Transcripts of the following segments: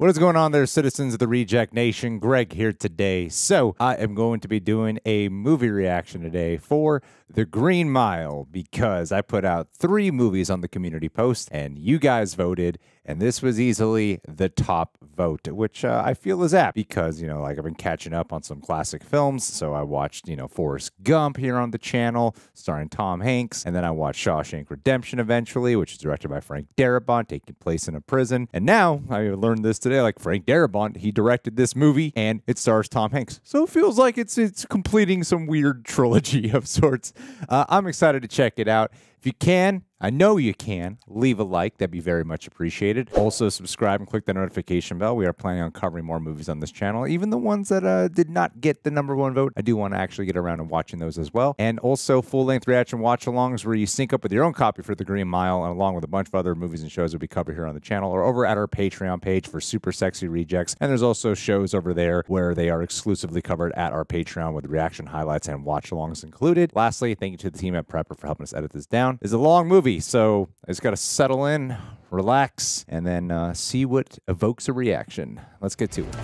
What is going on there, citizens of the Reject Nation? Greg here today. So I am going to be doing a movie reaction today for The Green Mile because I put out 3 movies on the community post and you guys voted, and this was easily the top vote, which I feel is apt because, you know, like I've been catching up on some classic films. So I watched, you know, Forrest Gump here on the channel starring Tom Hanks, and then I watched Shawshank Redemption eventually, which is directed by Frank Darabont, taking place in a prison. And now I learned this today. Like Frank Darabont, he directed this movie and it stars Tom Hanks. So it feels like it's completing some weird trilogy of sorts. I'm excited to check it out. If you can, I know you can, leave a like. That'd be very much appreciated. Also, subscribe and click the notification bell. We are planning on covering more movies on this channel, even the ones that did not get the #1 vote. I do want to actually get around and watching those as well. And also, full-length reaction watch-alongs where you sync up with your own copy for The Green Mile, and along with a bunch of other movies and shows that we cover here on the channel, or over at our Patreon page for Super Sexy Rejects. And there's also shows over there where they are exclusively covered at our Patreon with reaction highlights and watch-alongs included. Lastly, thank you to the team at Prepper for helping us edit this down. It's a long movie, so I just got to settle in, relax, and then see what evokes a reaction. Let's get to it.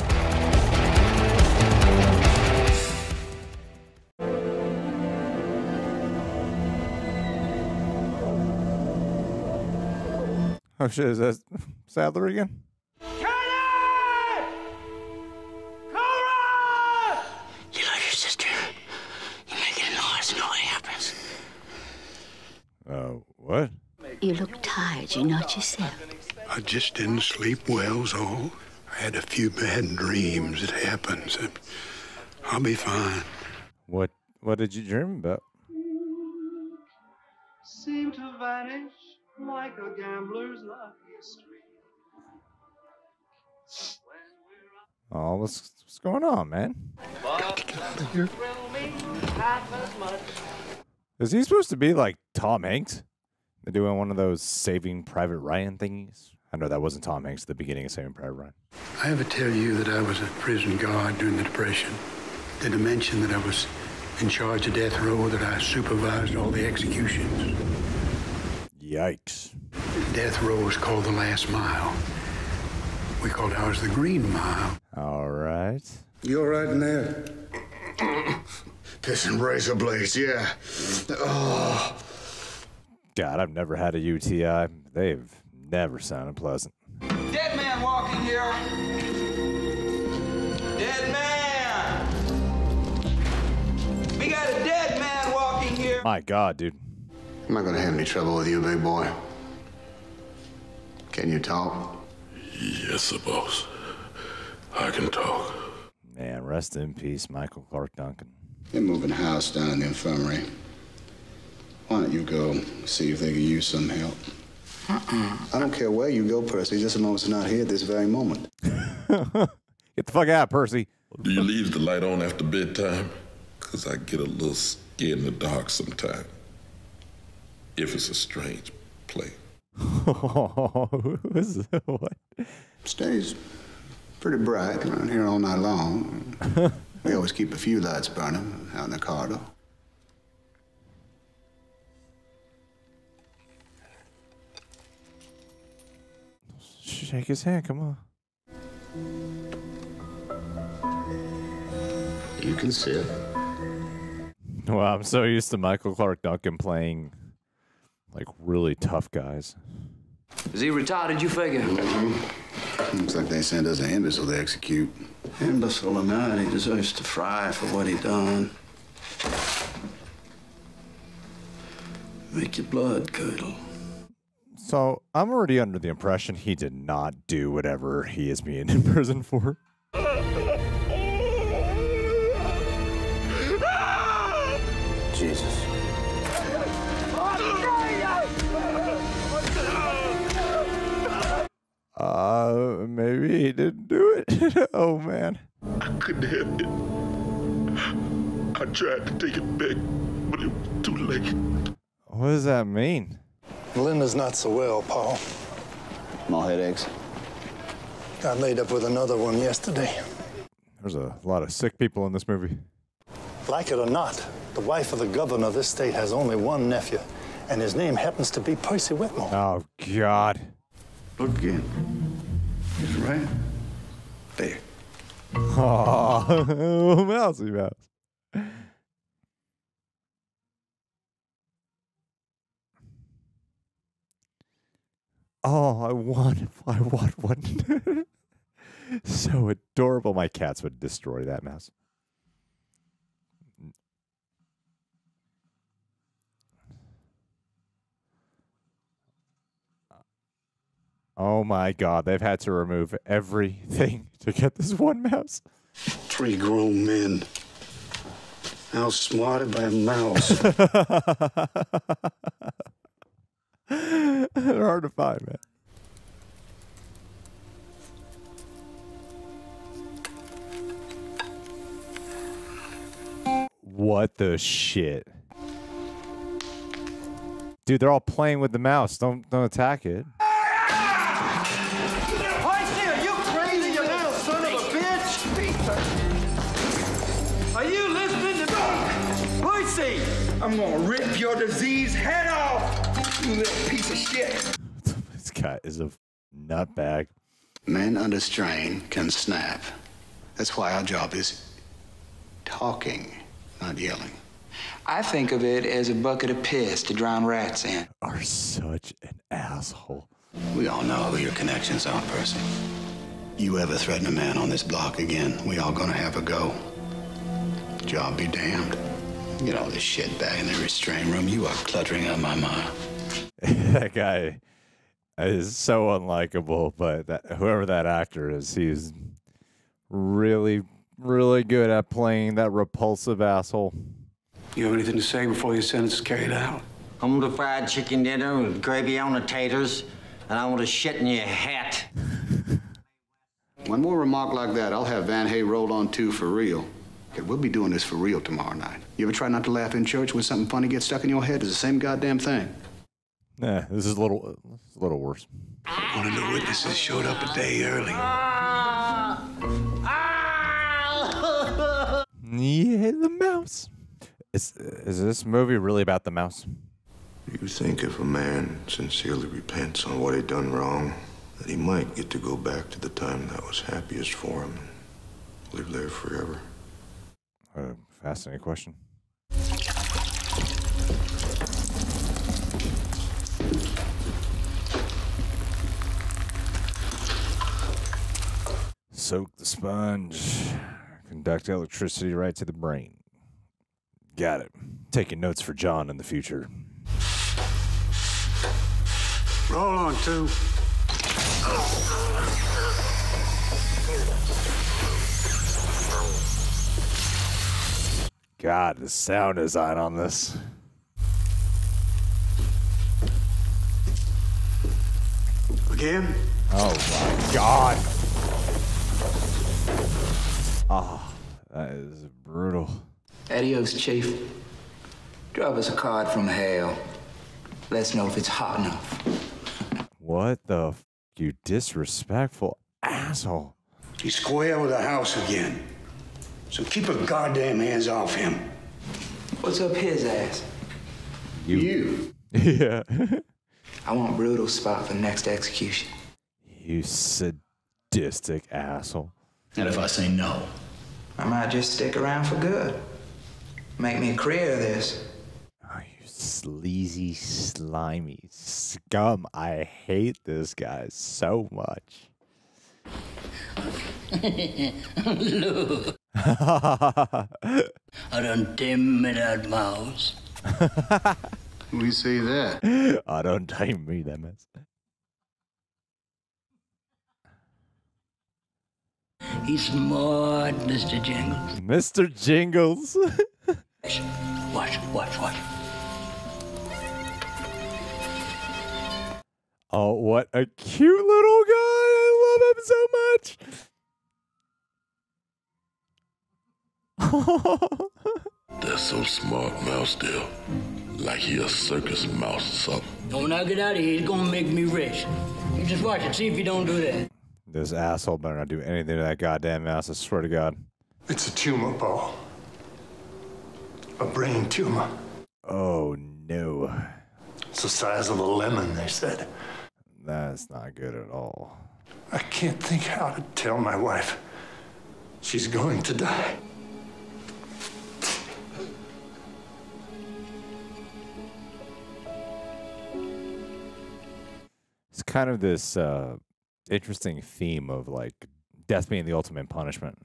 Oh shit, is that Sadler again? What? You look tired, you're not yourself. I just didn't sleep well, was all. I had a few bad dreams. It happens. I'll be fine. What did you dream about? Seemed to vanish like a gambler's luckiest dream. Oh, what's going on, man? Got to get out of here. Is he supposed to be like Tom Hanks? They're doing one of those Saving Private Ryan thingies. I know that wasn't Tom Hanks at the beginning of Saving Private Ryan. I ever tell you that I was a prison guard during the Depression? Did I mention that I was in charge of death row, that I supervised all the executions? Yikes. Death row was called the Last Mile. We called ours the Green Mile. All right. You all right in there? Piss and razor blades, yeah. Oh. God, I've never had a UTI. They've never sounded pleasant. Dead man walking here. Dead man. We got a dead man walking here. My God, dude. I'm not gonna have any trouble with you, big boy. Can you talk? Yes, the boss. I can talk. Man, rest in peace, Michael Clarke Duncan. They're moving house down in the infirmary. Why don't you go see if they can use some help? I don't care where you go, Percy. Just as long as it's not here at this very moment. Get the fuck out, Percy. Do you leave the light on after bedtime? Because I get a little scared in the dark sometimes. If it's a strange play. What? Stays pretty bright around here all night long. We always keep a few lights burning out in the corridor. Shake his hand, come on. You can sit. Well, I'm so used to Michael Clarke Duncan playing, like, really tough guys. Is he retarded, you figure? Mm-hmm. Looks like they send us an imbecile to execute. Imbecile or not, he deserves to fry for what he done. Make your blood curdle. So, I'm already under the impression he did not do whatever he is being in prison for. Jesus. Maybe he didn't do it. Oh, man. I couldn't help it. I tried to take it back, but it was too late. What does that mean? Linda's not so well, Paul. Small headaches. Got laid up with another one yesterday. There's a lot of sick people in this movie. Like it or not, the wife of the governor of this state has only one nephew, and his name happens to be Percy Whitmore. Oh, God. Look again. He's right. there. Oh, Mousy Mouse. Oh, I want one. So adorable. My cats would destroy that mouse. Oh my God, they've had to remove everything to get this one mouse. Three grown men outsmarted by a mouse. They're hard to find, man. What the shit? Dude, they're all playing with the mouse. Don't attack it. Right there, you crazy, you little son of a bitch! Are you listening to me? Pussy! I'm gonna rip your disease head off, you little piece of shit. This guy is a nutbag. Men under strain can snap. That's why our job is talking. Not yelling. I think of it as a bucket of piss to drown rats in. You are such an asshole. We all know who your connections are, Percy. You ever threaten a man on this block again, we all gonna have a go. Job be damned. Get all this shit back in the restraint room. You are cluttering up my mind. That guy is so unlikable, but that, whoever that actor is, he's really good at playing that repulsive asshole. You have anything to say before your sentence is carried out? I want a fried chicken dinner with gravy on the taters, and I want to shit in your hat. One more remark like that, I'll have Van Hay rolled on too for real. Okay, we'll be doing this for real tomorrow night. You ever try not to laugh in church when something funny gets stuck in your head? It's the same goddamn thing. Nah, this is a little worse. One of the witnesses showed up a day early. Yeah, the mouse. Is this movie really about the mouse? You think if a man sincerely repents on what he'd done wrong, that he might get to go back to the time that was happiest for him and live there forever? Fascinating question. Soak the sponge. Conduct electricity right to the brain. Got it. Taking notes for John in the future. Roll on, two. God, the sound design on this. Again? Oh my God. Oh, that is brutal. Adios, Chief. Drop us a card from hell. Let's know if it's hot enough. What the f***, you disrespectful asshole. He's square with the house again. So keep your goddamn hands off him. What's up his ass? You. Yeah. I want brutal spot for next execution. You sadistic asshole. And if I say no, I might just stick around for good. Make me a career of this. Oh, you sleazy, slimy scum. I hate this guy so much. Look. I don't tame me that mouse. We say that. I don't tame me that mouse. He's smart, Mr. Jingles. Mr. Jingles. Watch. Oh, what a cute little guy. I love him so much. That's so smart, Mouse Dale. Like he a circus mouse or something. Don't knock it out of here. It's going to make me rich. You just watch it. See if you don't do that. This asshole better not do anything to that goddamn mouse, I swear to God. It's a tumor, Paul. A brain tumor. Oh, no. It's the size of a lemon, they said. That's not good at all. I can't think how to tell my wife. She's going to die. It's kind of this interesting theme of like death being the ultimate punishment.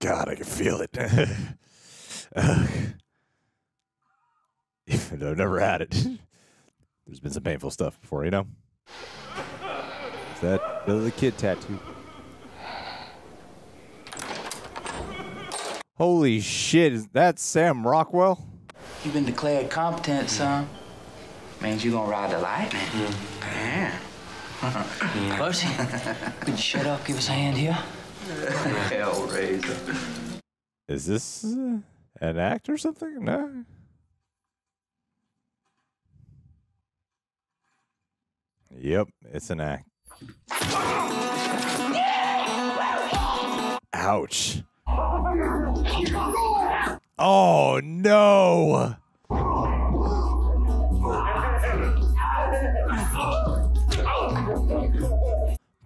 God, I can feel it. Even though I've never had it. There's been some painful stuff before, you know? It's that little kid tattoo. Holy shit, is that Sam Rockwell? You've been declared competent, son. Means you gonna ride the lightning. Yeah. Percy, would you shut up, give us a hand here? Hellraiser. Is this an act or something? No. Yep, it's an act. Ouch. Oh no.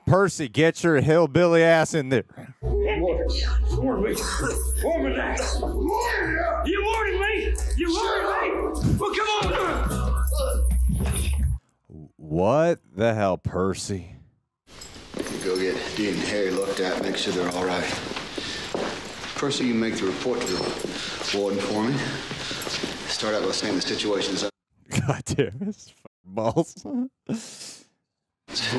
Percy, get your hillbilly ass in there. You warned me. You warned me. Well, come on. What the hell, Percy? Go get Dean and Harry looked at, make sure they're all right. Percy, you make the report to the warden for me. Start out by saying the situation's up. God damn, it's balls. Well,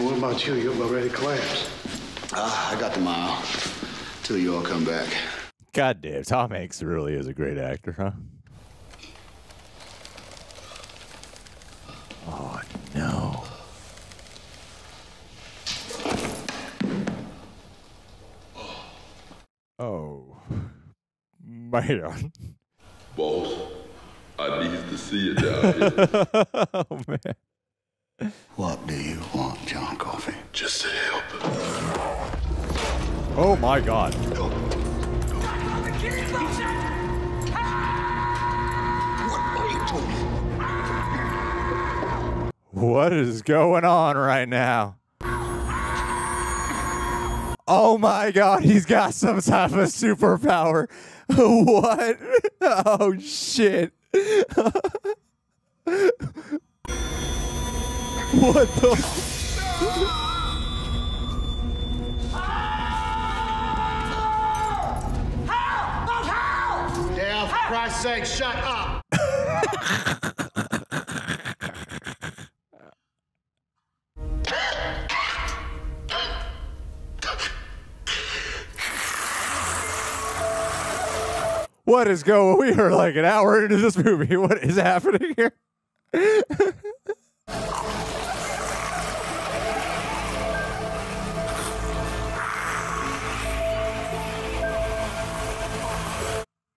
what about you? You're about ready to collapse. I got the mile. Till you all come back. God damn, Tom Hanks really is a great actor, huh? Oh, no. Oh. Right on. Boss, I need to see it down here. Oh, man. What do you want, John Coffey? Just to help. Oh my God! Help. What is going on right now? Oh my God! He's got some type of superpower. What? Oh shit! What the? Help! Yeah, for Christ's sake, shut up! What is going? We are like an hour into this movie. What is happening here?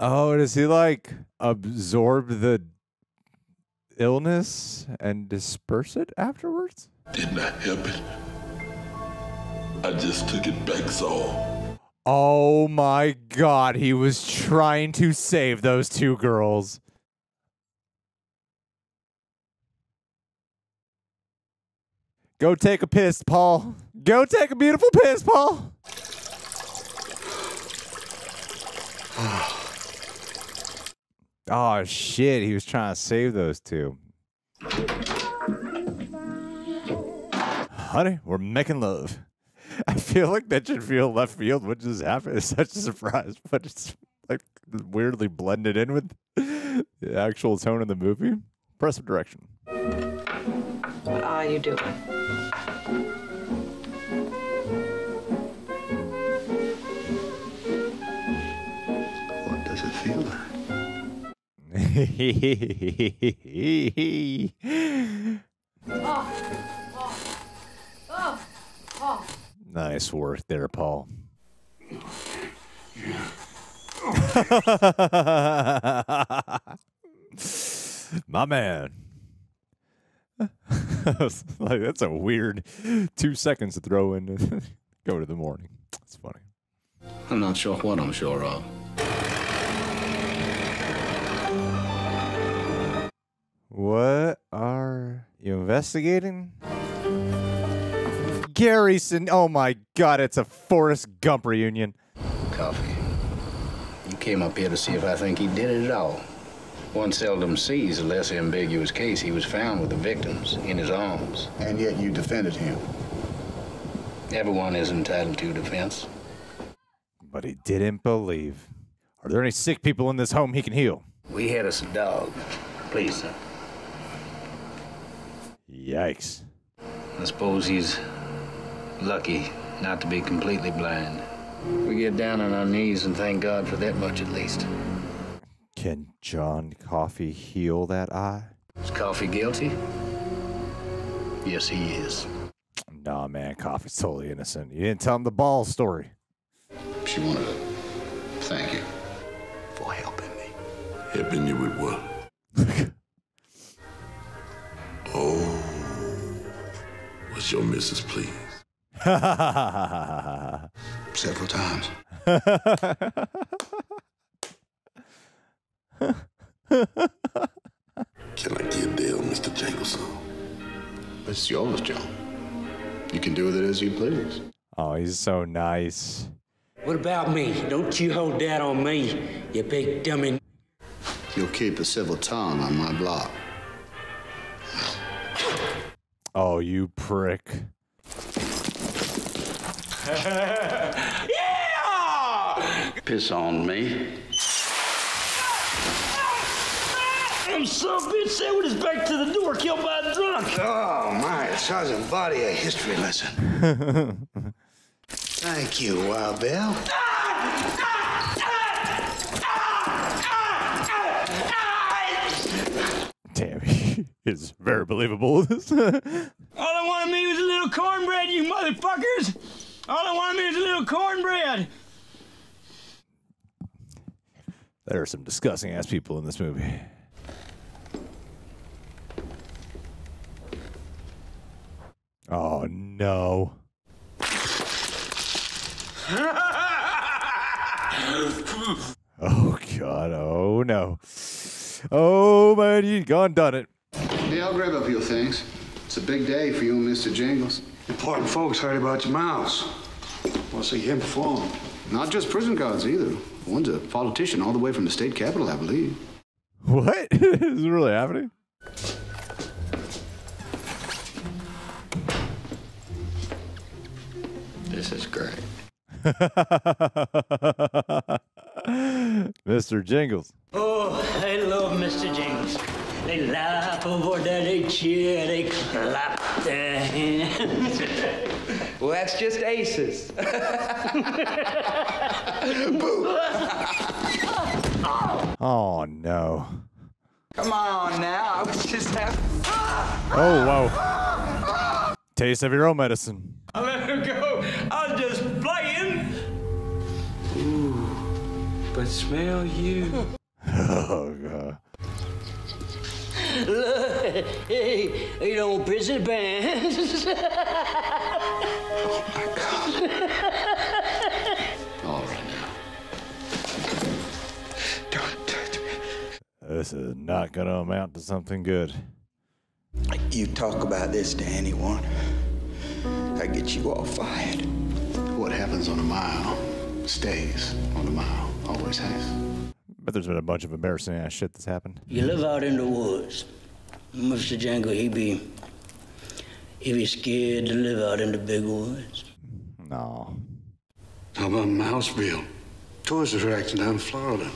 Oh, does he like absorb the illness and disperse it afterwards? Did not help it. I just took it back, so. Oh my God, he was trying to save those two girls. Go take a piss, Paul. Go take a beautiful piss, Paul. Oh shit, he was trying to save those two. Honey, we're making love. I feel like that should feel left field. What just happened? It's such a surprise, but it's like weirdly blended in with the actual tone of the movie. Impressive direction. What are you doing? What does it feel like? Nice work there, Paul. My man. Like, that's a weird 2 seconds to throw in. Go to the morning. It's funny. I'm not sure what I'm sure of. investigating? Gary Sinise. Oh my God, it's a Forrest Gump reunion. Coffee, you came up here to see if I think he did it at all. One seldom sees a less ambiguous case. He was found with the victims in his arms. And yet you defended him. Everyone is entitled to defense. But he didn't believe. Are there any sick people in this home he can heal? We had us a dog. Please, sir. Yikes. I suppose he's lucky not to be completely blind. We get down on our knees and thank God for that much at least. Can John Coffey heal that eye? Is Coffey guilty? Yes, he is. Nah, man, Coffey's totally innocent. You didn't tell him the ball story. She wanted to thank you for helping me. Helping you with what? Oh, was your missus pleased? Several times. Can I get a deal, Mr. Jingles? It's yours, John. You can do with it as you please. Oh, he's so nice. What about me? Don't you hold that on me, you big dummy. You'll keep a civil tongue on my block. Oh, you prick. Yeah! Piss on me. Some bitch said with his back to the door, killed by a drunk. Oh, my. It sounds a body a history lesson. Thank you, Wild Bill. Damn, he is very believable. All I wanted me was a little cornbread, you motherfuckers. All I wanted me was a little cornbread. There are some disgusting-ass people in this movie. Oh, no. Oh, God. Oh, no. Oh, man, you gone done it. Hey, I'll grab up your things. It's a big day for you and Mr. Jingles. Important folks heard about your mouse. Want to see him perform. Not just prison guards, either. One's a politician all the way from the state capitol, I believe. What? Is it really happening? This is great. Mr. Jingles. Oh, I love Mr. Jingles. They laugh over there, they cheer, they clap their hands. Well, that's just aces. Boo! Oh, no. Come on now, I was just having... Oh, wow. Taste of your own medicine. I let her go. I was just playing. Ooh, but smell you. Oh, God. Look, hey, you don't prison band. Oh, my God. All right now. Don't touch me. This is not going to amount to something good. You talk about this to anyone, I get you all fired. What happens on a mile stays on a mile, always has. But there's been a bunch of embarrassing ass shit that's happened. You live out in the woods. Mr. Jangle, he be scared to live out in the big woods. No. How about Mouseville? Tourist attraction down in Florida.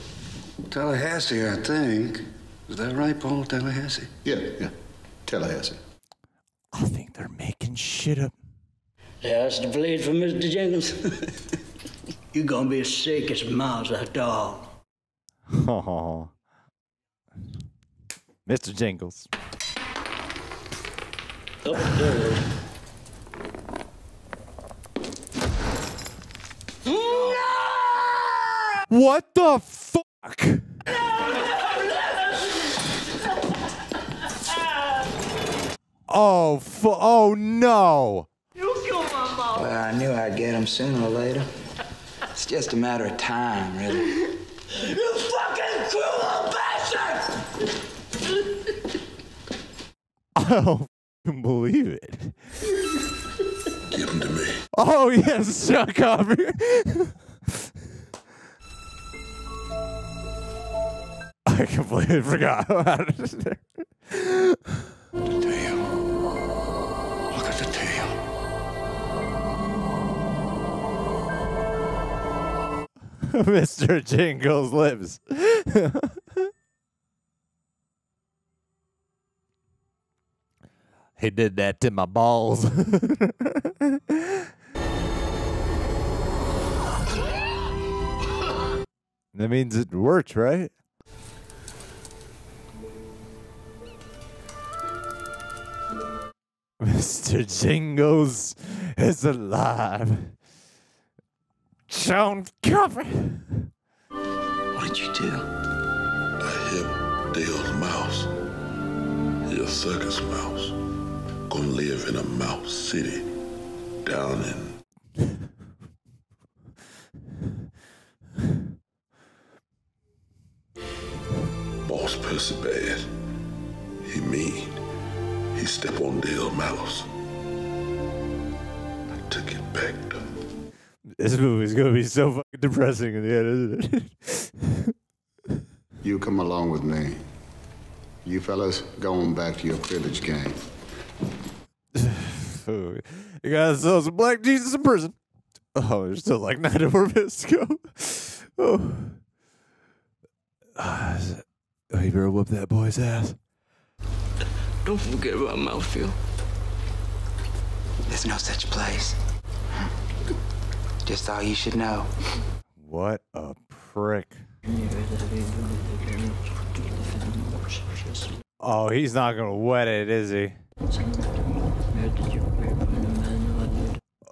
Tallahassee, I think. Is that right, Paul? Tallahassee? Yeah. Tallahassee. I think they're making shit up. That's the blade for Mr. Jingles. You're gonna be as sick as Miles that dog. Oh, Mr. Jingles. Up there. What the fuck? Oh, oh no. Well, I knew I'd get him sooner or later. It's just a matter of time, really. You fucking cruel bastard! Oh, believe it. Give him to me. Oh, yes, John Coffey. I completely forgot about it. The tail. Look at the tail. Mr. Jingles lives. He did that to my balls. That means it worked, right? Mr. Jingles is alive. John Coffey. What did you do? I hit Dale's mouse. He's a circus mouse. Gonna live in a mouse city down in. Boss Percy bad. He mean. He step on Dale Mallows. I took it back to. This movie's gonna be so fucking depressing in the end, isn't it? You come along with me. You fellas going back to your village game. You guys saw some black Jesus in prison. Oh, there's still like 9 more minutes to go. Oh, you better whoop that boy's ass. Don't forget about Mouseville. There's no such place. Just all you should know. What a prick. Oh, he's not gonna wet it, is he?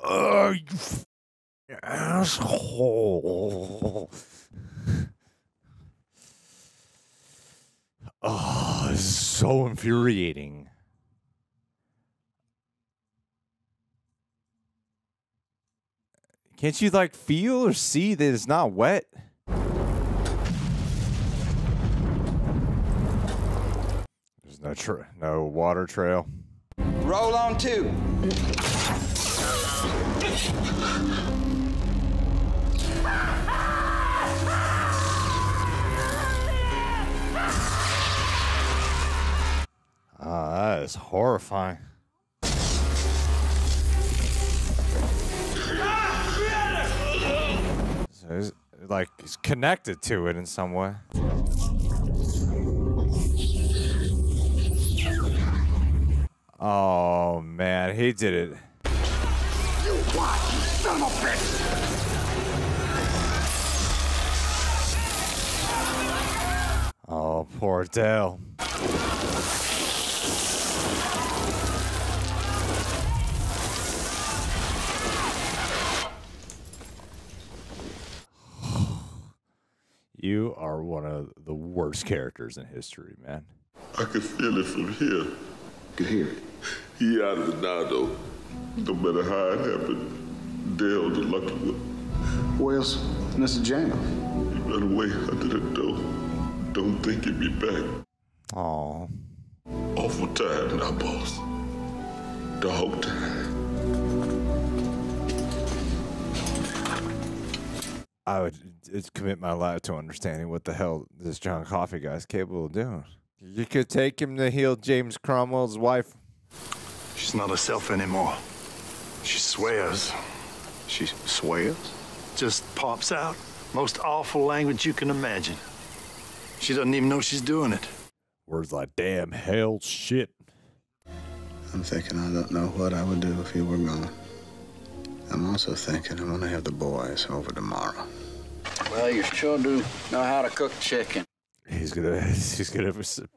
Oh, you asshole. Oh, this is so infuriating. Can't you, like, feel or see that it's not wet? There's no water trail. Roll on two. Ah, that is horrifying. So it's like he's connected to it in some way. Oh man, he did it. You what, you son of a bitch! Oh, poor Dale. You are one of the worst characters in history, man. I could feel it from here. Could hear it. He out of the Nado. No matter how it happened, Dale the lucky one. Who else? Mr. Jingles. He ran away under the door. Don't think he'd be back. Aww. Awful tired now, boss. Dog tired. I would commit my life to understanding what the hell this John Coffey guy is capable of doing. You could take him to heal James Cromwell's wife. She's not herself anymore. She swears. She swears? Just pops out. Most awful language you can imagine. She doesn't even know she's doing it. Words like damn, hell, shit. I'm thinking I don't know what I would do if you were gone. I'm also thinking I'm gonna have the boys over tomorrow. Well, you sure do know how to cook chicken. He's gonna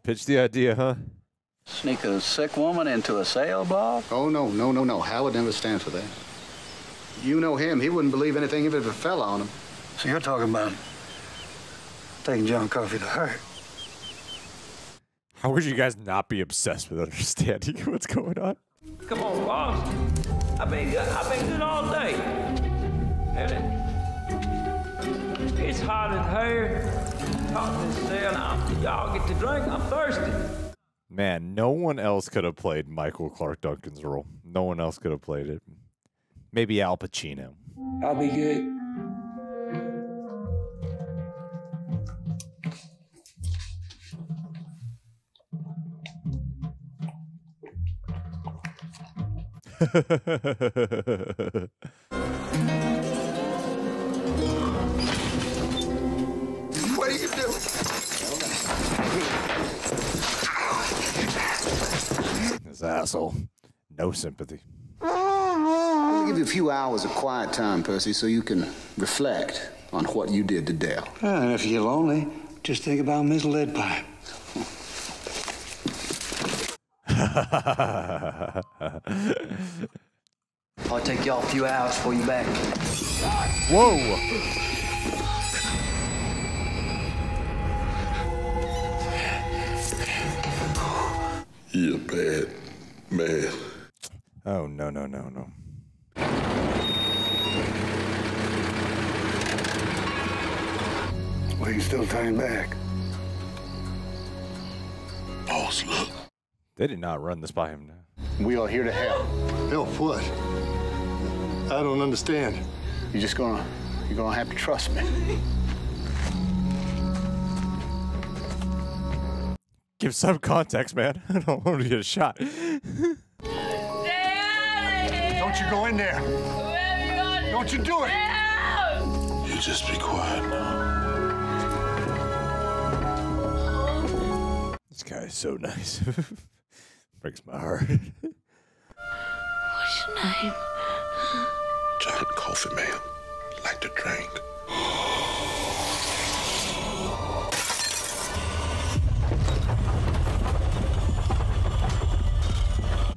pitch the idea, huh? Sneak a sick woman into a sale, Bob? Oh, no, no, no, no. Howard never stands for that. You know him. He wouldn't believe anything if it fell on him. So you're talking about taking John Coffey to her. How would you guys not be obsessed with understanding what's going on? Come on, Bob. I've been good all day. And it's hot in here. Y'all get to drink. I'm thirsty. Man, no one else could have played Michael Clarke Duncan's role. No one else could have played it. Maybe Al Pacino. I'll be good. What are you doing? This asshole. No sympathy. I'll give you a few hours of quiet time, Percy, so you can reflect on what you did to Dale. And if you're lonely, just think about Miss Leadpipe. I'll take y'all a few hours before you back. Whoa! You're bad, man. Oh, no, no, no, no. Well, you still turning back. Boss, look. They did not run this by him now. We are here to help. Help what? I don't understand. You're just gonna, have to trust me. Give some context, man. I don't want to get a shot. Don't you go in there. Don't you do it. You just be quiet now. This guy is so nice. Breaks my heart. What's your name? John Coffey, ma'am. Like to drink.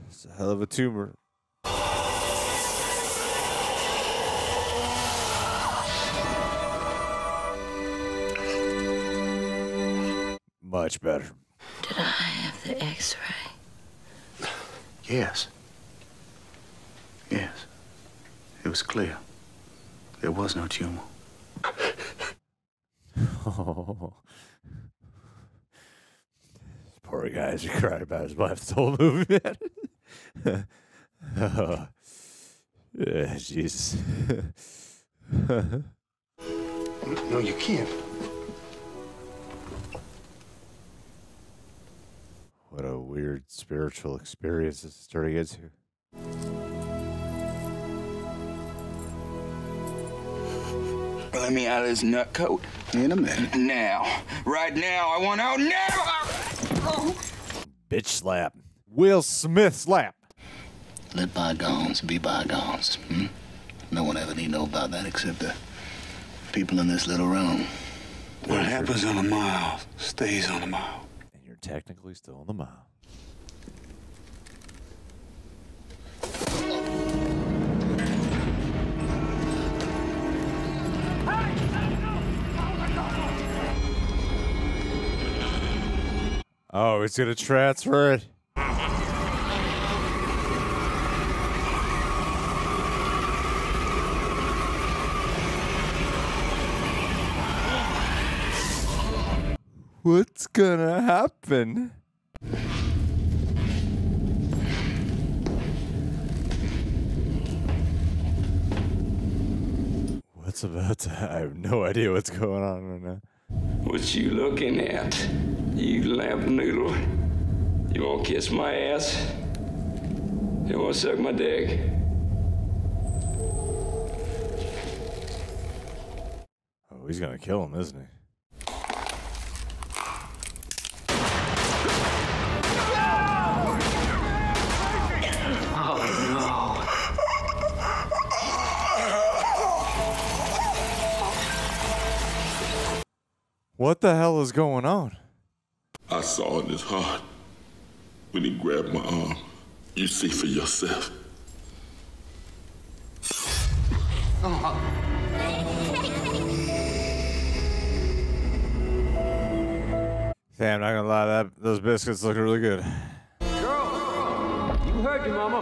It's a hell of a tumor. Much better. Did I have the x-ray? Yes. Yes. It was clear. There was no tumor. Oh. This poor guy's crying about his life this whole movie. Oh. Yeah, Jesus. No, you can't. What a weird spiritual experience this is turning into. Let me out of this nut coat. In a minute. Now. Right now. I want out now. Oh. Bitch slap. Will Smith slap. Let bygones be bygones. Hmm? No one ever need know about that except the people in this little room. What happens on a mile stays on a mile. Technically still on the mile. Oh, he's gonna transfer it. What's gonna happen? What's about to happen? I have no idea what's going on right now. What you looking at, you lamp noodle? You wanna kiss my ass? You wanna suck my dick? Oh, he's gonna kill him, isn't he? What the hell is going on? I saw in his heart when he grabbed my arm. You see for yourself. Damn, not gonna lie, those biscuits look really good. Girl, you heard your mama.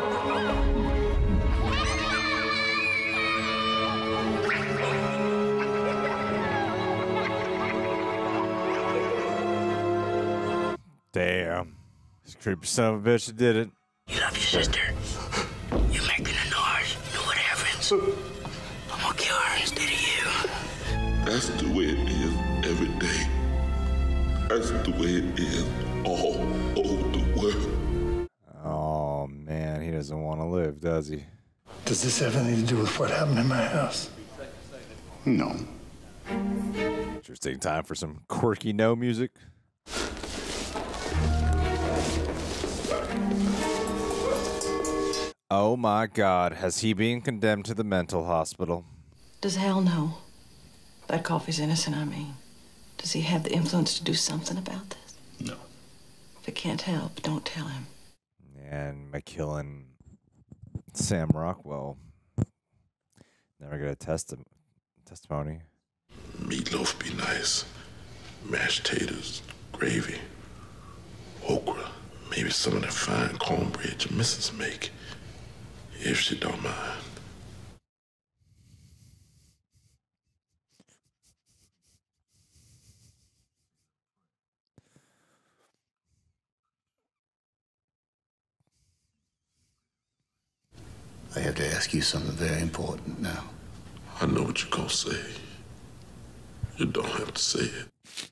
Damn. This creepy son of a bitch that did it. You love your sister. You're making a noise. You know what happens? I'm gonna kill her instead of you. That's the way it is every day. That's the way it is all over the world. Oh, man. He doesn't want to live, does he? Does this have anything to do with what happened in my house? No. Interesting time for some quirky no music. Oh my God, has he been condemned to the mental hospital? Does Hal know that Coffey's innocent, I mean? Does he have the influence to do something about this? No. If it can't help, don't tell him. And McKillen, Sam Rockwell, never got a testimony. Meatloaf be nice, mashed taters, gravy, okra, maybe some of that fine cornbread your missus make. If she don't mind. I have to ask you something very important now. I know what you're gonna say. You don't have to say it.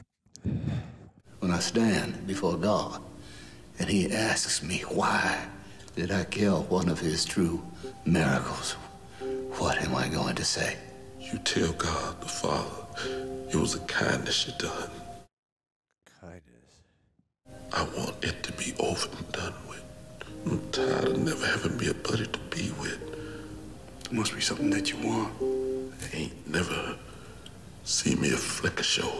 When I stand before God and he asks me why did I kill one of his true miracles? What am I going to say? You tell God the Father it was a kindness you done. Kindness? I want it to be over and done with. I'm tired of never having me a buddy to be with. It must be something that you want. I ain't never seen me a flick of shoulder.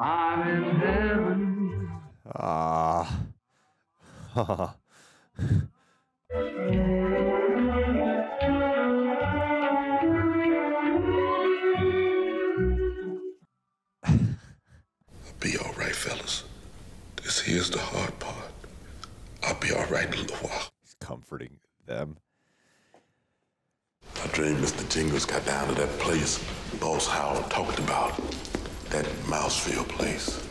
I'm in heaven. Ah. Ha. I'll be all right, fellas. This here's the hard part. I'll be all right in a little while. He's comforting them. I dreamed Mr. Jingles got down to that place Boss Howell talked about, that Mouseville place.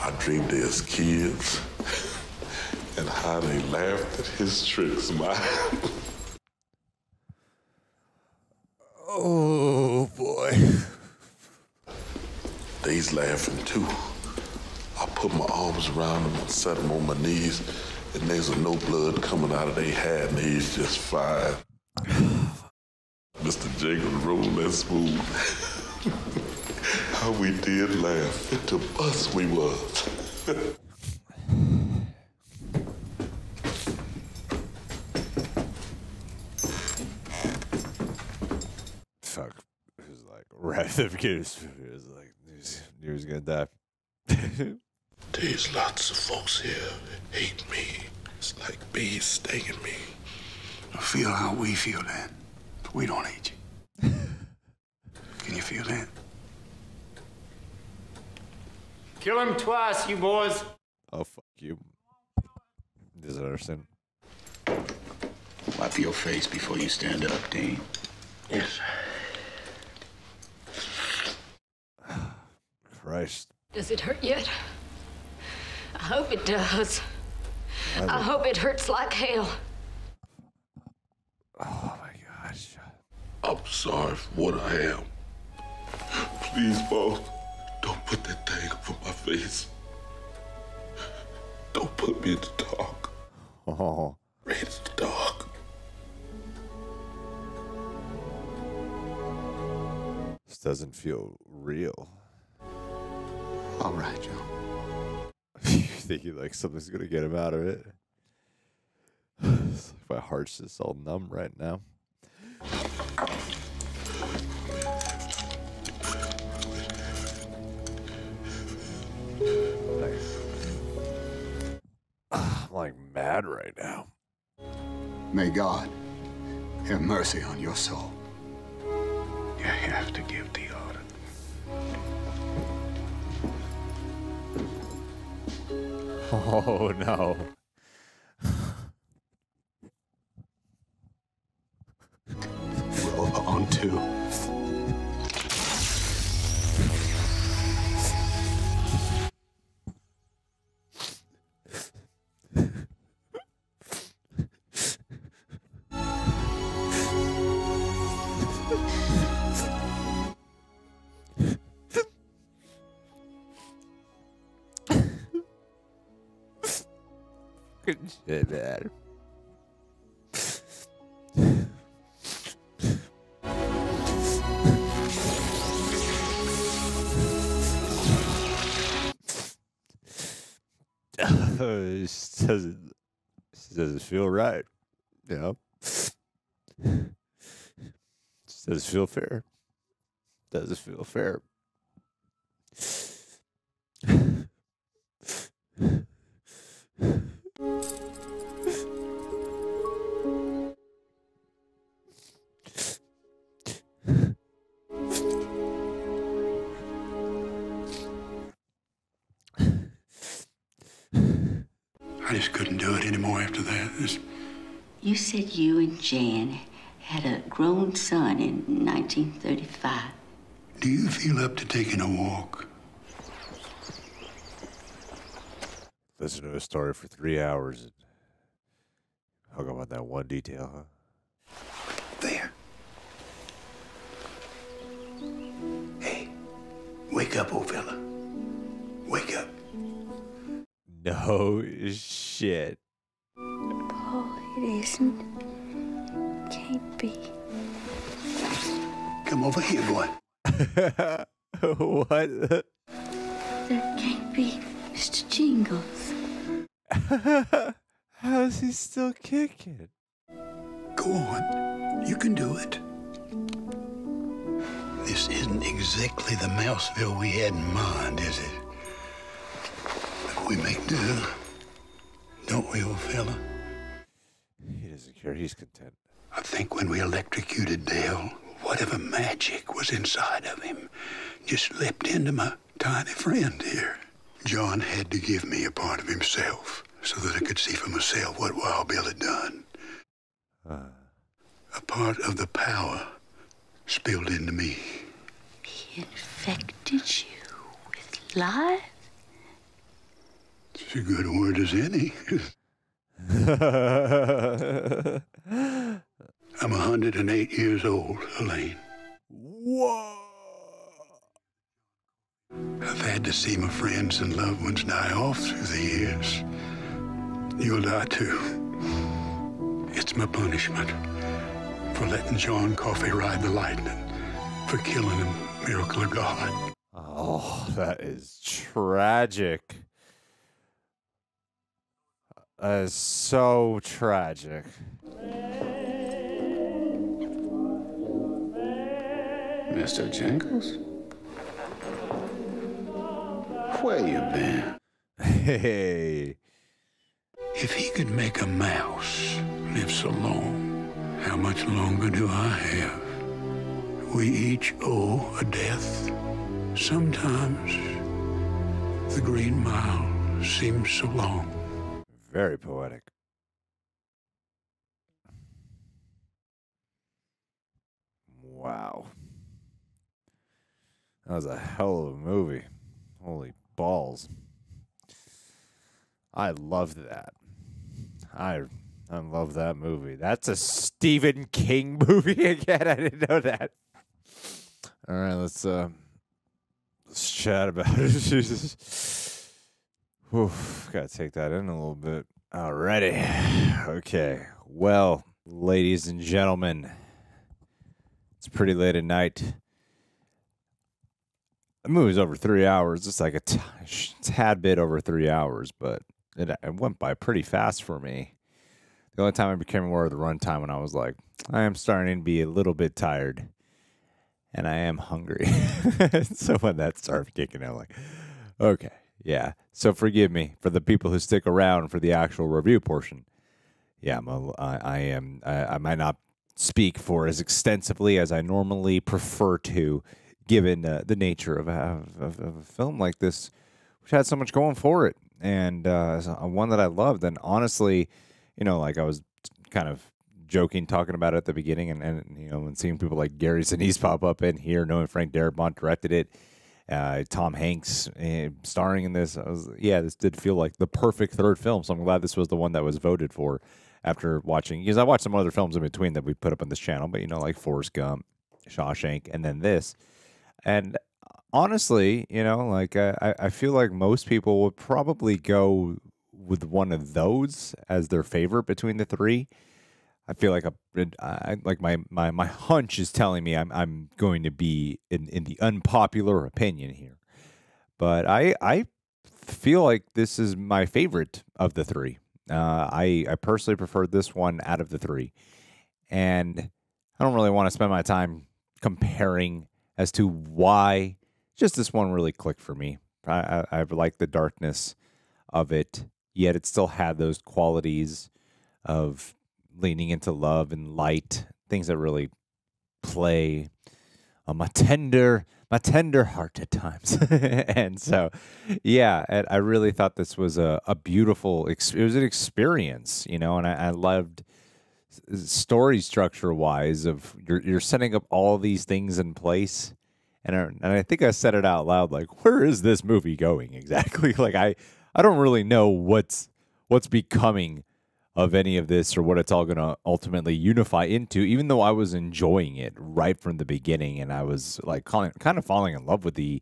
I dreamed there's kids. And how they laughed at his tricks, man. Oh, boy. They's laughing, too. I put my arms around them and set them on my knees, and there's no blood coming out of their hair, and he's just fine. Mr. Jingles rolled that smooth. How we did laugh. It took us we was. Right at the beginning, it was like, he was gonna die. There's lots of folks here that hate me. It's like bees stinging me. I feel how we feel that, but we don't hate you. Can you feel that? Kill him twice, you boys. Oh, fuck you. Doesn't understand. Wipe your face before you stand up, Dean. Yes, sir. Christ. Does it hurt yet? I hope it does. I hope it hurts like hell. Oh my gosh. I'm sorry for what I am. Please, boss, don't put that thing over my face. Don't put me in the dark. Oh. Right in the dark. This doesn't feel real. All right, Joe. You think he, like, something's going to get him out of it? It's like my heart's just all numb right now. I'm, like, mad right now. May God have mercy on your soul. You have to give the order. Oh, no. Roll on two. fucking shit, man. It just doesn't feel right, you know? It just doesn't feel fair. Doesn't feel fair. I just couldn't do it anymore after that. You said you and Jan had a grown son in 1935. Do you feel up to taking a walk? Listen to a story for 3 hours and talk about that one detail, huh? There. Hey, wake up, old fella. Wake up. No shit. Oh, it isn't. Can't be. Come over here, boy. What? That can't be Mr. Jingles. How is he still kicking? Go on. You can do it. This isn't exactly the Mouseville we had in mind, is it? We make do, don't we, old fella? He doesn't care. He's content. I think when we electrocuted Dale, whatever magic was inside of him just leapt into my tiny friend here. John had to give me a part of himself so that I could see for myself what Wild Bill had done. A part of the power spilled into me. He infected you with lies? It's a good word as any. I'm 108 years old, Elaine. Whoa! I've had to see my friends and loved ones die off through the years. You'll die too. It's my punishment for letting John Coffey ride the lightning, for killing a miracle of God. Oh, that is tragic. That is so tragic. Mr. Jingles? Where you been? Hey. If he could make a mouse live so long, how much longer do I have? We each owe a death. Sometimes the Green Mile seems so long. Very poetic. Wow. That was a hell of a movie. Holy balls. I loved that. I love that movie. That's a Stephen King movie again. I didn't know that. All right, let's chat about it. Jesus. Oof, gotta take that in a little bit. Alrighty. Okay. Well, ladies and gentlemen, it's pretty late at night. The movie's over 3 hours. It's like a tad bit over 3 hours, but it went by pretty fast for me. The only time I became aware of the runtime when I was like, I am starting to be a little bit tired, and I am hungry. So when that started kicking, I'm like, okay. Yeah, so forgive me for the people who stick around for the actual review portion. Yeah, I might not speak for as extensively as I normally prefer to, given the nature of a film like this, which had so much going for it, and one that I loved. And honestly, you know, like I was kind of joking, talking about it at the beginning, and you know, and seeing people like Gary Sinise pop up in here, knowing Frank Darabont directed it. Tom Hanks starring in this. This did feel like the perfect third film, so I'm glad this was the one that was voted for after watching, because I watched some other films in between that we put up on this channel, but you know, like Forrest Gump, Shawshank, and then this. And honestly, you know, like I feel like most people would probably go with one of those as their favorite between the three, I feel like my hunch is telling me I'm going to be in the unpopular opinion here, but I feel like this is my favorite of the three. I personally prefer this one out of the three, and I don't really want to spend my time comparing as to why. Just this one really clicked for me. I like the darkness of it, yet it still had those qualities of leaning into love and light, things that really play on my tender heart at times. And so, yeah, I really thought this was a beautiful, it was an experience, you know, and I loved story structure wise of you're setting up all these things in place. And I think I said it out loud, like, where is this movie going exactly? Like, I don't really know what's becoming of any of this or what it's all going to ultimately unify into, even though I was enjoying it right from the beginning. And I was like kind of falling in love with the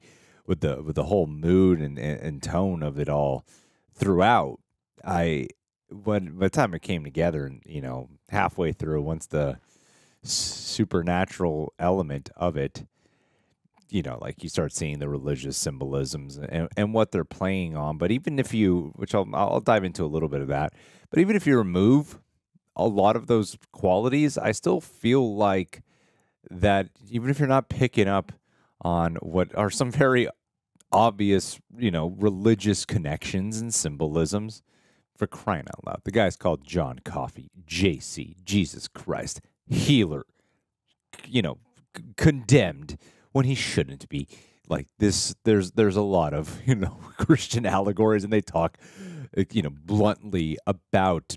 whole mood and tone of it all throughout. By the time it came together and, you know, halfway through, once the supernatural element of it, you know, like you start seeing the religious symbolisms and what they're playing on. But even if you, which I'll dive into a little bit of that, but even if you remove a lot of those qualities, I still feel like that even if you're not picking up on what are some very obvious, you know, religious connections and symbolisms, for crying out loud, the guy's called John Coffey, JC, Jesus Christ, healer, you know, condemned, when he shouldn't be. Like this, there's a lot of, you know, Christian allegories, and they talk, you know, bluntly about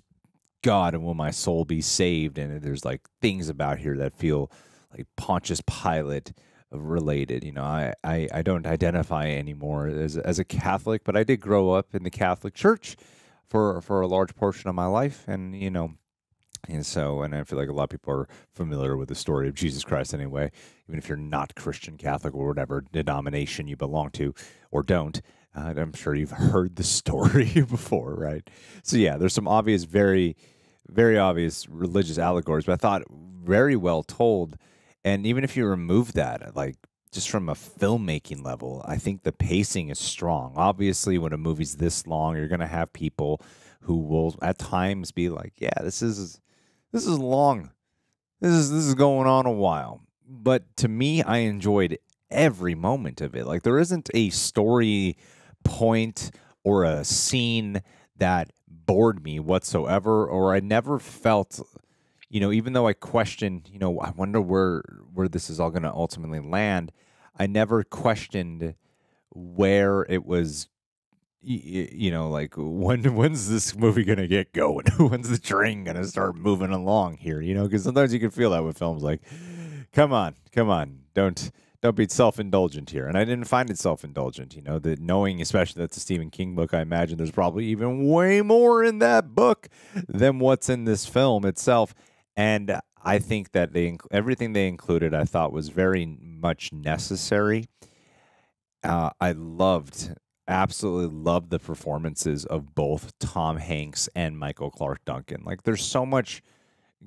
God and will my soul be saved. And there's like things about here that feel like Pontius Pilate related. You know, I don't identify anymore as a Catholic, but I did grow up in the Catholic Church for a large portion of my life, and you know. And so, and I feel like a lot of people are familiar with the story of Jesus Christ anyway, even if you're not Christian, Catholic, or whatever denomination you belong to or don't. I'm sure you've heard the story before, right? So, yeah, there's some obvious, very, very obvious religious allegories, but I thought very well told. And even if you remove that, like just from a filmmaking level, I think the pacing is strong. Obviously, when a movie's this long, you're going to have people who will at times be like, yeah, this is long. This is going on a while. But to me, I enjoyed every moment of it. Like there isn't a story point or a scene that bored me whatsoever, or I never felt, you know, even though I questioned, you know, I wonder where this is all going to ultimately land, I never questioned where it was, you know, like when's this movie gonna get going? When's the train gonna start moving along here? You know, because sometimes you can feel that with films. Like, come on, don't be self-indulgent here. And I didn't find it self-indulgent. You know, that knowing, especially that's a Stephen King book, I imagine there's probably even way more in that book than what's in this film itself. And I think that everything they included, I thought was very much necessary. Absolutely love the performances of both Tom Hanks and Michael Clarke Duncan. Like there's so much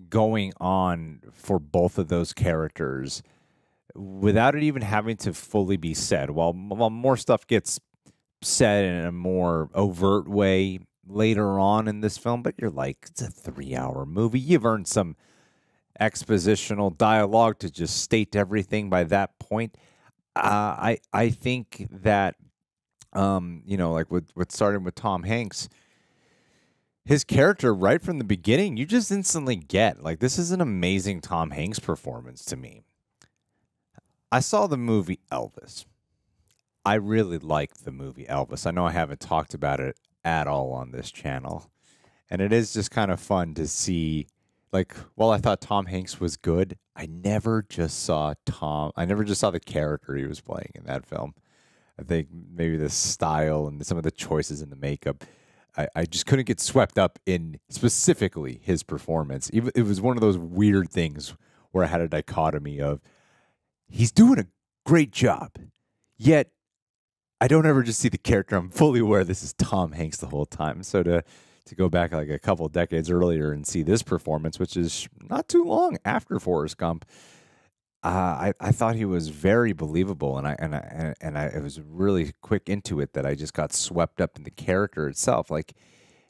going on for both of those characters without it even having to fully be said. While more stuff gets said in a more overt way later on in this film, but you're like, it's a 3-hour movie. You've earned some expositional dialogue to just state everything by that point. I think that you know, like with starting with Tom Hanks, his character right from the beginning, you just instantly get like this is an amazing Tom Hanks performance to me. I saw the movie Elvis. I really liked the movie Elvis. I know I haven't talked about it at all on this channel, and it is just kind of fun to see. Like, while I thought Tom Hanks was good, I never just saw the character he was playing in that film. I think maybe the style and some of the choices in the makeup, I just couldn't get swept up in specifically his performance. It was one of those weird things where I had a dichotomy of he's doing a great job, yet I don't ever just see the character. I'm fully aware this is Tom Hanks the whole time. So to go back like a couple decades earlier and see this performance, which is not too long after Forrest Gump, I thought he was very believable, and it was really quick into it that I just got swept up in the character itself. Like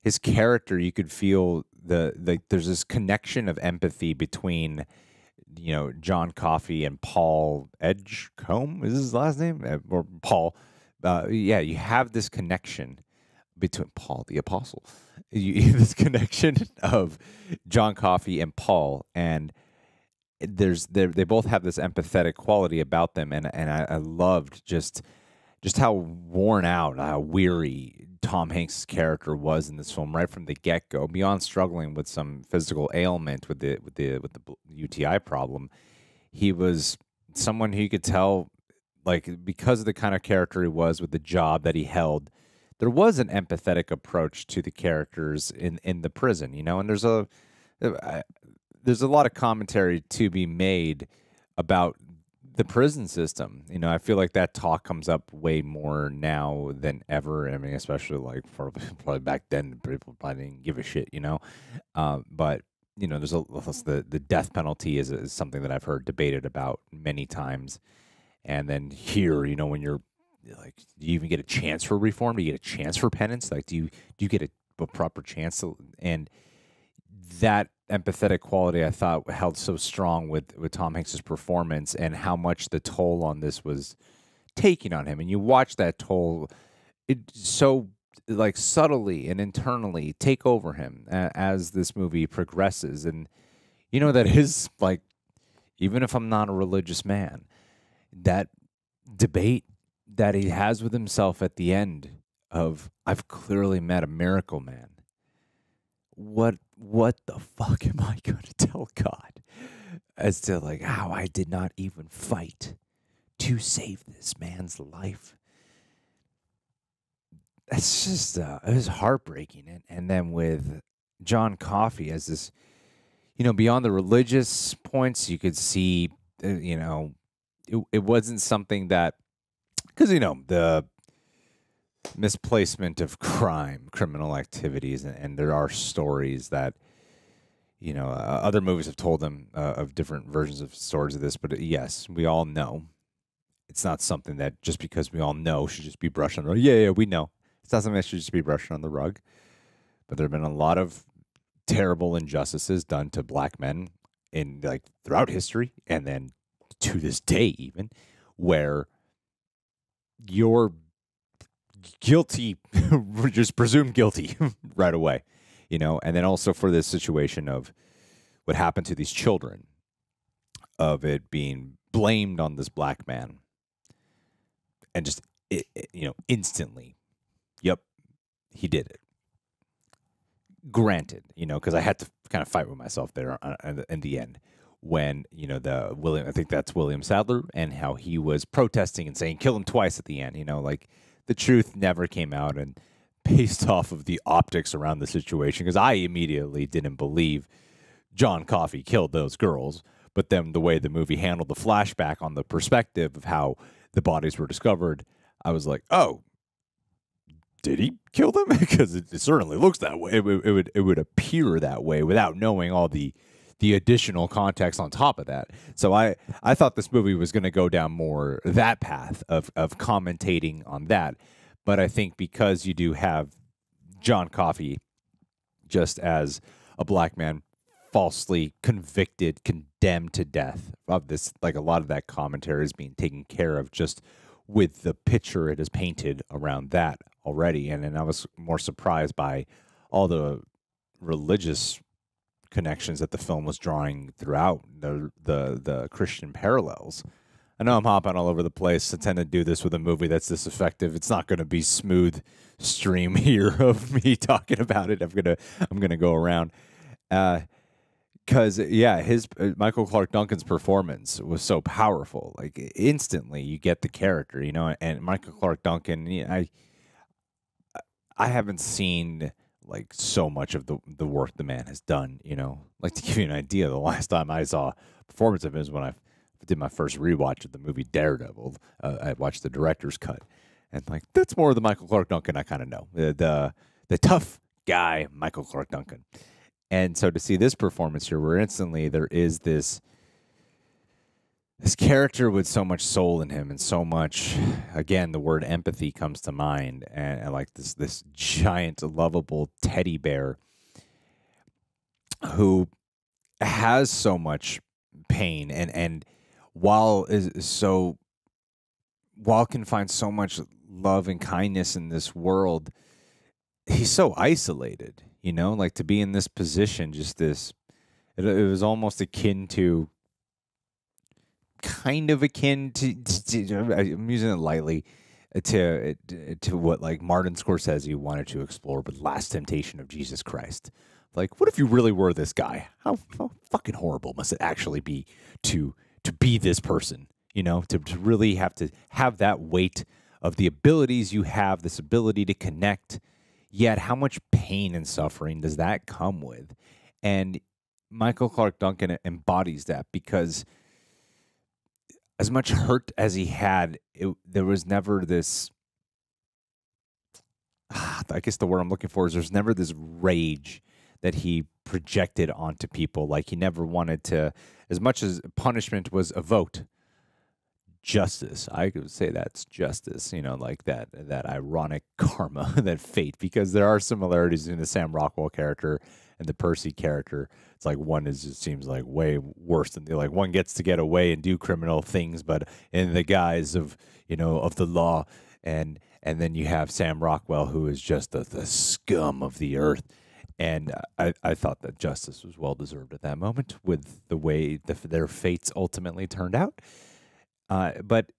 his character, you could feel the there's this connection of empathy between, you know, John Coffey and Paul Edgecombe is his last name, or Paul. Yeah, you have this connection between Paul the Apostle. You have this connection of John Coffey and Paul, and they both have this empathetic quality about them, and I loved just how worn out, how weary Tom Hanks' character was in this film right from the get go. Beyond struggling with some physical ailment with the UTI problem, he was someone who you could tell, like, because of the kind of character he was with the job that he held, there was an empathetic approach to the characters in the prison, you know. And there's a lot of commentary to be made about the prison system. You know, I feel like that talk comes up way more now than ever. I mean, especially like probably back then, people probably didn't give a shit, you know. But, you know, there's the death penalty is something that I've heard debated about many times. And then here, you know, when you're like, do you even get a chance for reform? Do you get a chance for penance? Like, do you get a proper chance? And that empathetic quality I thought held so strong with Tom Hanks's performance, and how much the toll on this was taking on him. And you watch that toll, it so like subtly and internally take over him as this movie progresses. And you know that his, like, even if I'm not a religious man, that debate that he has with himself at the end of, I've clearly met a miracle man. What the fuck am I going to tell God as to, like, how I did not even fight to save this man's life? That's just, it was heartbreaking. And then with John Coffey as this, you know, beyond the religious points, you could see, you know, it wasn't something that, because, you know, the misplacement of criminal activities, and there are stories that, you know, other movies have told them of different versions of stories of this, but yes, we all know. It's not something that just because we all know should just be brushed on the rug. Yeah, we know. It's not something that should just be brushed on the rug, but there have been a lot of terrible injustices done to black men in, like, throughout history, and then to this day even, where you're guilty, just presumed guilty right away, you know. And then also for this situation of what happened to these children, of it being blamed on this black man, and just, you know, instantly, yep, he did it. Granted, you know, because I had to kind of fight with myself there in the end when, you know, I think that's William Sadler, and how he was protesting and saying, kill him twice at the end, you know, like, the truth never came out, and based off of the optics around the situation, because I immediately didn't believe John Coffey killed those girls, but then the way the movie handled the flashback on the perspective of how the bodies were discovered, I was like, oh, did he kill them? Because it certainly looks that way. It would appear that way without knowing all the additional context on top of that. So I thought this movie was going to go down more that path of commentating on that. But I think because you do have John Coffey just as a black man falsely convicted, condemned to death of this, like, a lot of that commentary is being taken care of just with the picture it is painted around that already. And I was more surprised by all the religious connections that the film was drawing throughout, the Christian parallels. I know I'm hopping all over the place. I tend to do this with a movie that's this effective. It's not going to be smooth stream here of me talking about it. I'm gonna go around, because yeah, his Michael Clarke Duncan's performance was so powerful. Like, instantly, you get the character, you know. And Michael Clarke Duncan, you know, I haven't seen, like, so much of the work the man has done, you know. Like, to give you an idea, the last time I saw a performance of him is when I did my first rewatch of the movie Daredevil. I watched the director's cut, And like, that's more of the Michael Clarke Duncan I kind of know, the tough guy, Michael Clarke Duncan. And so to see this performance here, where instantly there is this character with so much soul in him and so much, again, the word empathy comes to mind, and like this giant, lovable teddy bear who has so much pain and while can find so much love and kindness in this world, he's so isolated, you know, like to be in this position, just this, it was almost akin to, I'm using it lightly, to what like Martin Scorsese wanted to explore with Last Temptation of Jesus Christ. Like, what if you really were this guy? How fucking horrible must it actually be to be this person, you know, to really have to have that weight of the abilities you have, this ability to connect, yet how much pain and suffering does that come with? And Michael Clarke Duncan embodies that, because as much hurt as he had, there was never this, I guess the word I'm looking for is, there's never this rage that he projected onto people. Like, he never wanted to, as much as punishment was evoked, justice. I could say that's justice, you know, like that ironic karma, that fate, because there are similarities in the Sam Rockwell character and the Percy character. It's like one is, it seems like way worse than the, like one gets to get away and do criminal things, but in the guise of, you know, of the law. And then you have Sam Rockwell, who is just the scum of the earth. And I thought that justice was well deserved at that moment with the way their fates ultimately turned out. But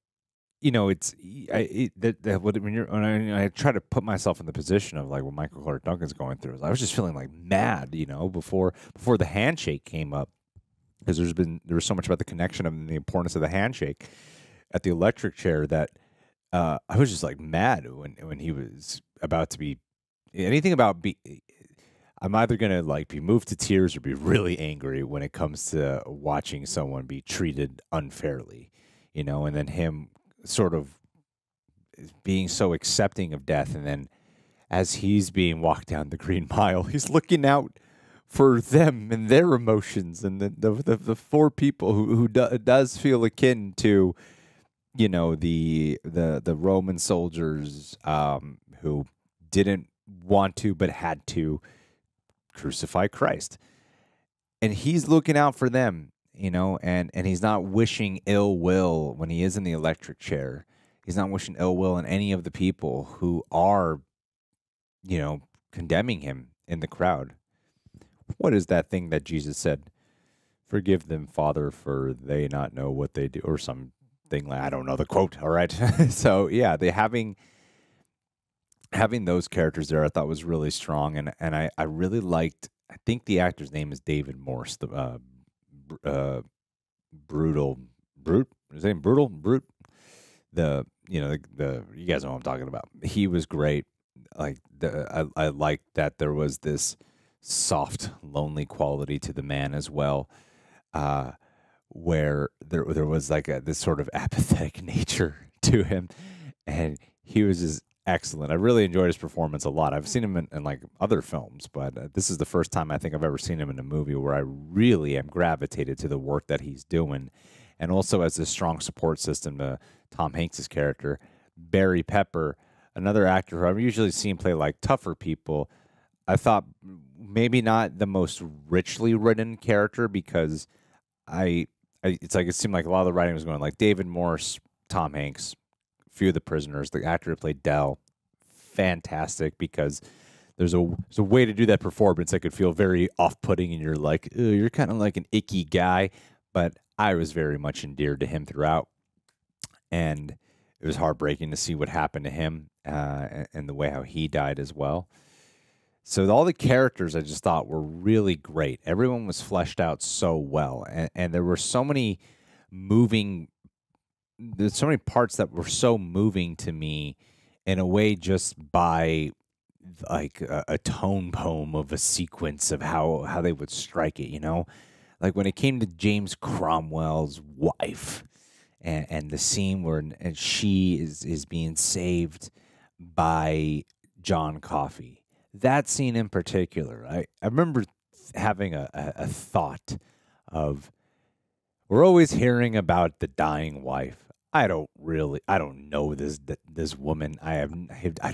you know, when I try to put myself in the position of like what Michael Clarke Duncan's going through, I was just feeling like mad, you know, before the handshake came up, because there was so much about the connection and the importance of the handshake at the electric chair that I was just like mad when he was about to be anything about be. I'm either gonna like be moved to tears or be really angry when it comes to watching someone be treated unfairly, you know, and then him sort of being so accepting of death, and then as he's being walked down the Green Mile, he's looking out for them and their emotions, and the four people who does feel akin to, you know, the Roman soldiers who didn't want to but had to crucify Christ, and he's looking out for them, you know, and he's not wishing ill will when he is in the electric chair. He's not wishing ill will on any of the people who are, you know, condemning him in the crowd. What is that thing that Jesus said? Forgive them, Father, for they not know what they do, or something like, I don't know the quote. All right. So yeah, they having those characters there, I thought was really strong, and I really liked. I think the actor's name is David Morse, the Brute. The, you know, the you guys know what I'm talking about. He was great. Like I liked that there was this soft, lonely quality to the man as well, where there was like this sort of apathetic nature to him, and he was just excellent. I really enjoyed his performance a lot. I've seen him in like other films, but this is the first time I think I've ever seen him in a movie where I really am gravitated to the work that he's doing. And also as a strong support system to Tom Hanks' character, Barry Pepper, another actor who I've usually seen play like tougher people. I thought maybe not the most richly written character, because it's like it seemed like a lot of the writing was going like David Morse, Tom Hanks, few of the prisoners, the actor who played Dell, fantastic, because there's a way to do that performance that could feel very off-putting, and you're like, you're kind of like an icky guy, but I was very much endeared to him throughout, and it was heartbreaking to see what happened to him and the way how he died as well. So all the characters I just thought were really great. Everyone was fleshed out so well, and there were so many moving, there's so many parts that were so moving to me in a way just by like a tone poem of a sequence of how they would strike it, you know? Like when it came to James Cromwell's wife and the scene where and she is being saved by John Coffey. That scene in particular, I remember having a thought of, we're always hearing about the dying wife. I don't know this woman. I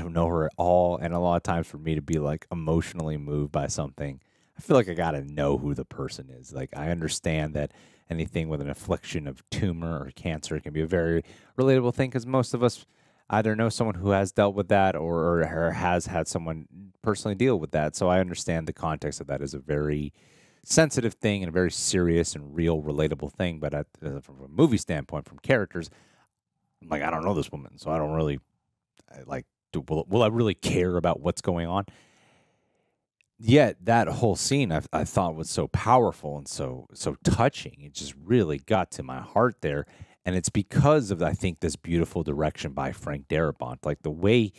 don't know her at all. And a lot of times for me to be like emotionally moved by something, I feel like I got to know who the person is. Like, I understand that anything with an affliction of tumor or cancer can be a very relatable thing, because most of us either know someone who has dealt with that or has had someone personally deal with that. So I understand the context of that is a very sensitive thing and a very serious and real relatable thing. But from a movie standpoint, from characters, I'm like, I don't know this woman, so I don't really will I really care about what's going on? Yet that whole scene I thought was so powerful and so touching. It just really got to my heart there, and it's because of, I think, this beautiful direction by Frank Darabont, like the way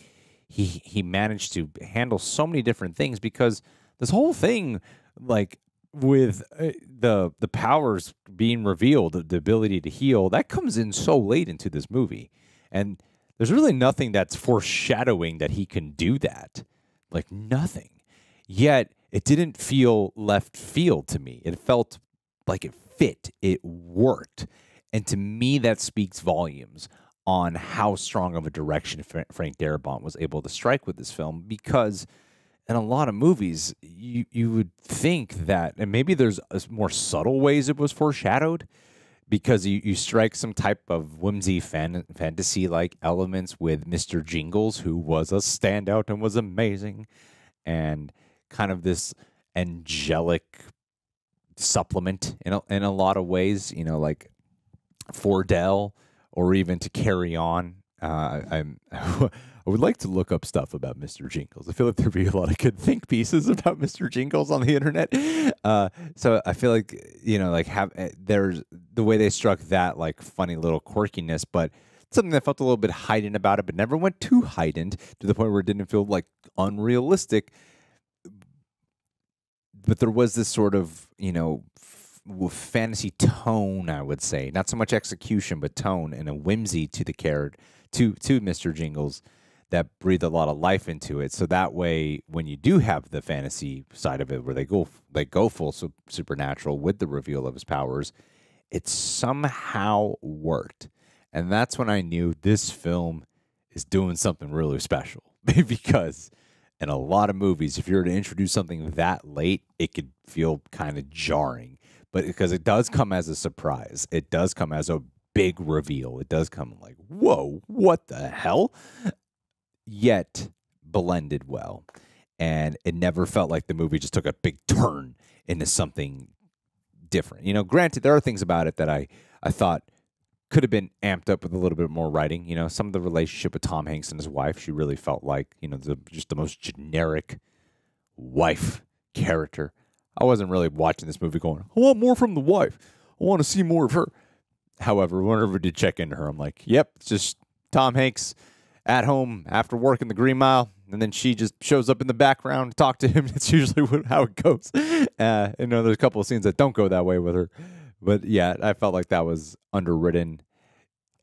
he managed to handle so many different things. Because this whole thing, like, with the powers being revealed, the ability to heal, that comes in so late into this movie. And there's really nothing that's foreshadowing that he can do that. Like, nothing. Yet, it didn't feel left field to me. It felt like it fit. It worked. And to me, that speaks volumes on how strong of a direction Frank Darabont was able to strike with this film, because in a lot of movies, you would think that, and maybe there's more subtle ways it was foreshadowed, because you strike some type of whimsy, fantasy-like elements with Mr. Jingles, who was a standout and was amazing, and kind of this angelic supplement in a lot of ways, you know, like Fordell, or even to carry on. I would like to look up stuff about Mr. Jingles. I feel like there'd be a lot of good think pieces about Mr. Jingles on the internet. So I feel like, you know, like there's the way they struck that, like, funny little quirkiness, but something that felt a little bit heightened about it, but never went too heightened to the point where it didn't feel like unrealistic. But there was this sort of, you know, fantasy tone, I would say, not so much execution, but tone and a whimsy to the character, to Mr. Jingles, that breathed a lot of life into it. So that way, when you do have the fantasy side of it, where they go full supernatural with the reveal of his powers, it somehow worked. And that's when I knew this film is doing something really special. Because in a lot of movies, if you were to introduce something that late, it could feel kind of jarring. But because it does come as a surprise, it does come as a big reveal. It does come like, whoa, what the hell? Yet blended well. And it never felt like the movie just took a big turn into something different. You know, granted, there are things about it that I thought could have been amped up with a little bit more writing. You know, some of the relationship with Tom Hanks and his wife, she really felt like, you know, just the most generic wife character. I wasn't really watching this movie going, I want more from the wife. I want to see more of her. However, whenever we did check into her, I'm like, yep, it's just Tom Hanks at home after work in the Green Mile, and then she just shows up in the background to talk to him. That's usually how it goes. You know, there's a couple of scenes that don't go that way with her. But, yeah, I felt like that was underwritten.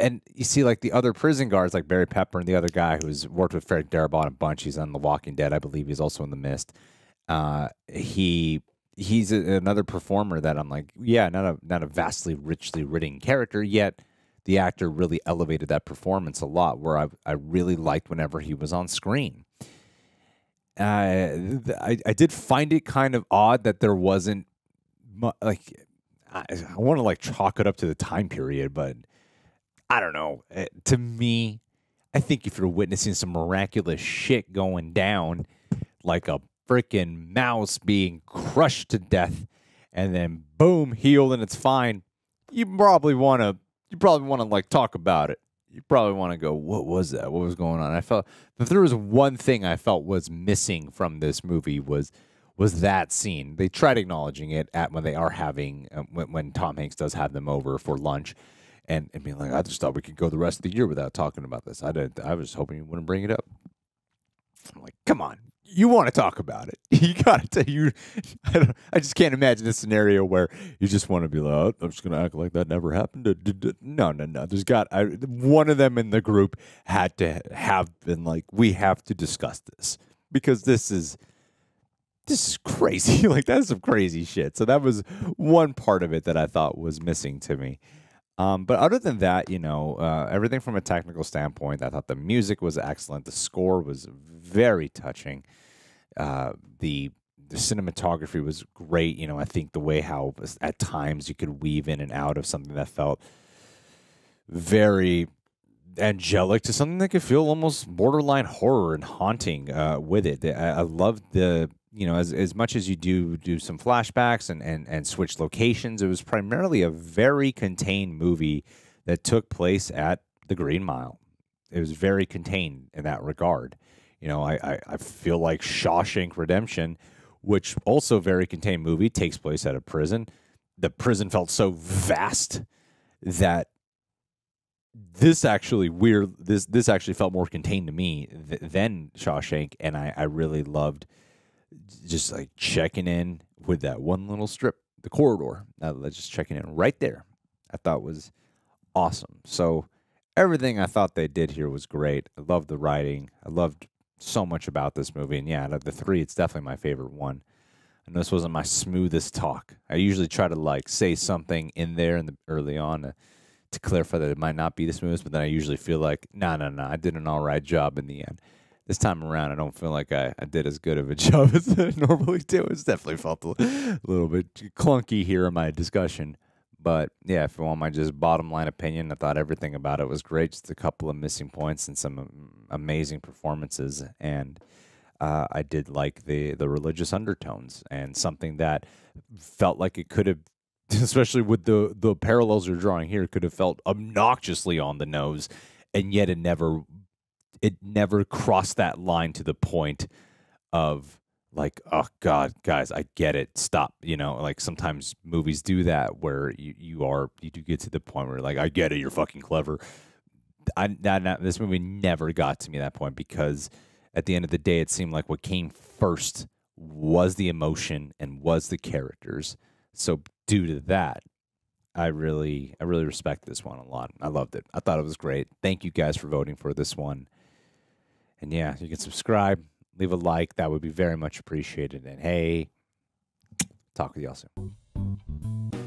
And you see, like, the other prison guards, like Barry Pepper and the other guy who's worked with Frank Darabont a bunch. He's on The Walking Dead, I believe. He's also in The Mist. He's another performer that I'm like, yeah, not a vastly richly written character, yet the actor really elevated that performance a lot, where I really liked whenever he was on screen. I did find it kind of odd that there wasn't like, I want to like chalk it up to the time period, but I don't know. To me, I think if you're witnessing some miraculous shit going down, like a freaking mouse being crushed to death and then boom, healed and it's fine, you probably want to like talk about it. You probably want to go, what was that? What was going on? I felt if there was one thing I felt was missing from this movie was that scene. They tried acknowledging it at when they are having when Tom Hanks does have them over for lunch and being like, I just thought we could go the rest of the year without talking about this. I was hoping you wouldn't bring it up. I'm like, come on. you want to talk about it. You got to tell you. I just can't imagine a scenario where you just want to be like, oh, I'm just going to act like that never happened. No, no, no. There's got one of them in the group had to have been like, we have to discuss this because this is crazy. Like, that's some crazy shit. So that was one part of it that I thought was missing to me. But other than that, you know, everything from a technical standpoint, I thought the music was excellent. The score was very touching. The cinematography was great. You know, I think the way how at times you could weave in and out of something that felt very angelic to something that could feel almost borderline horror and haunting with it. I loved the, you know, as much as you do some flashbacks and switch locations, it was primarily a very contained movie that took place at the Green Mile. It was very contained in that regard. You know, I feel like Shawshank Redemption, which also very contained movie, takes place at a prison. The prison felt so vast that this actually weird. This actually felt more contained to me than Shawshank, and I really loved just like checking in with that one little strip, the corridor. Just checking in right there, I thought was awesome. So everything I thought they did here was great. I loved the writing. I loved so much about this movie. And yeah, out of the three, it's definitely my favorite one. I know this wasn't my smoothest talk. I usually try to like say something in there in the early on to clarify that it might not be the smoothest, but then I usually feel like, no, I did an all right job in the end. This time around, I don't feel like I did as good of a job as I normally do. It's definitely felt a little bit clunky here in my discussion. But, yeah, if you want my just bottom line opinion, I thought everything about it was great. Just a couple of missing points and some amazing performances. And I did like the religious undertones, and something that felt like it could have, especially with the parallels you're drawing here, could have felt obnoxiously on the nose, and yet it never crossed that line to the point of like, oh God, guys, I get it. Stop. You know, like sometimes movies do that where you do get to the point where you're like, I get it. You're fucking clever. This movie never got to me at that point, because at the end of the day, it seemed like what came first was the emotion and was the characters. So due to that, I really respect this one a lot. I loved it. I thought it was great. Thank you guys for voting for this one. And yeah, you can subscribe, leave a like. That would be very much appreciated. And hey, talk with y'all soon.